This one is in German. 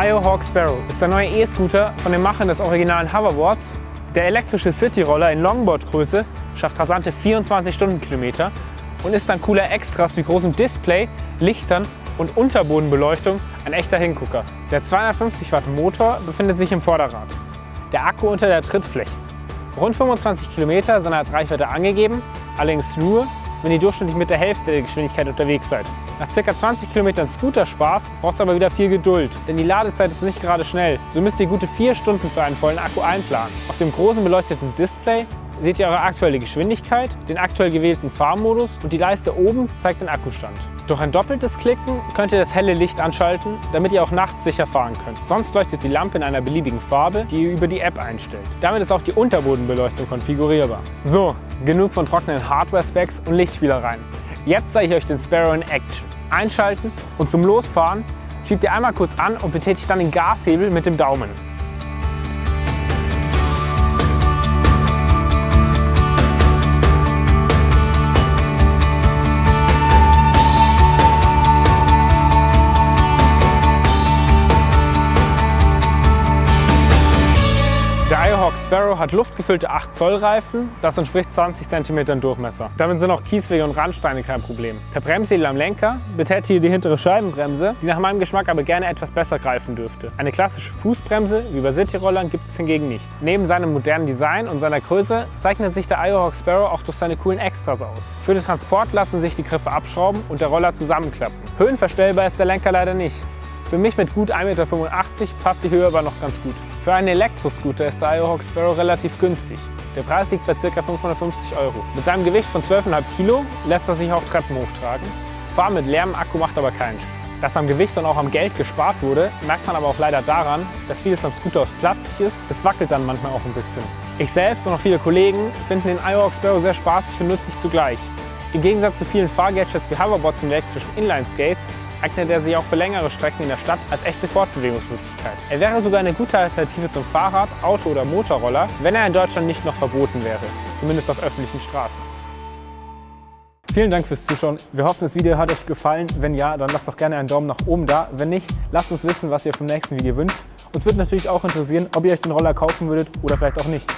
IO Hawk Sparrow ist der neue E-Scooter von den Machern des originalen Hoverboards. Der elektrische Cityroller in Longboard-Größe schafft rasante 24 Stundenkilometer und ist an cooler Extras wie großem Display, Lichtern und Unterbodenbeleuchtung ein echter Hingucker. Der 250 Watt Motor befindet sich im Vorderrad, der Akku unter der Trittfläche. Rund 25 Kilometer sind als Reichweite angegeben, allerdings nur, wenn ihr durchschnittlich mit der Hälfte der Geschwindigkeit unterwegs seid. Nach ca. 20 Kilometern Scooterspaß braucht es aber wieder viel Geduld, denn die Ladezeit ist nicht gerade schnell. So müsst ihr gute 4 Stunden für einen vollen Akku einplanen. Auf dem großen beleuchteten Display seht ihr eure aktuelle Geschwindigkeit, den aktuell gewählten Fahrmodus und die Leiste oben zeigt den Akkustand. Durch ein doppeltes Klicken könnt ihr das helle Licht anschalten, damit ihr auch nachts sicher fahren könnt. Sonst leuchtet die Lampe in einer beliebigen Farbe, die ihr über die App einstellt. Damit ist auch die Unterbodenbeleuchtung konfigurierbar. So, genug von trockenen Hardware-Specs und Lichtspielereien. Jetzt zeige ich euch den Sparrow in Action. Einschalten und zum Losfahren schiebt ihr einmal kurz an und betätigt dann den Gashebel mit dem Daumen. Der IO Hawk Sparrow hat luftgefüllte 8 Zoll Reifen, das entspricht 20 cm Durchmesser. Damit sind auch Kieswege und Randsteine kein Problem. Per Bremshebel am Lenker betätigt ihr die hintere Scheibenbremse, die nach meinem Geschmack aber gerne etwas besser greifen dürfte. Eine klassische Fußbremse wie bei Cityrollern gibt es hingegen nicht. Neben seinem modernen Design und seiner Größe zeichnet sich der IO Hawk Sparrow auch durch seine coolen Extras aus. Für den Transport lassen sich die Griffe abschrauben und der Roller zusammenklappen. Höhenverstellbar ist der Lenker leider nicht. Für mich mit gut 1,85 Meter passt die Höhe aber noch ganz gut. Für einen Elektroscooter ist der IO Hawk Sparrow relativ günstig. Der Preis liegt bei ca. 550 €. Mit seinem Gewicht von 12,5 Kilo lässt er sich auch Treppen hochtragen. Fahren mit leerem Akku macht aber keinen Spaß. Dass am Gewicht und auch am Geld gespart wurde, merkt man aber auch leider daran, dass vieles am Scooter aus Plastik ist. Es wackelt dann manchmal auch ein bisschen. Ich selbst und auch viele Kollegen finden den IO Hawk Sparrow sehr spaßig und nützlich zugleich. Im Gegensatz zu vielen Fahrgadgets wie Hoverboards und elektrischen Inline-Skates eignet er sich auch für längere Strecken in der Stadt als echte Fortbewegungsmöglichkeit. Er wäre sogar eine gute Alternative zum Fahrrad, Auto oder Motorroller, wenn er in Deutschland nicht noch verboten wäre, zumindest auf öffentlichen Straßen. Vielen Dank fürs Zuschauen. Wir hoffen, das Video hat euch gefallen. Wenn ja, dann lasst doch gerne einen Daumen nach oben da. Wenn nicht, lasst uns wissen, was ihr vom nächsten Video wünscht. Uns würde natürlich auch interessieren, ob ihr euch den Roller kaufen würdet oder vielleicht auch nicht.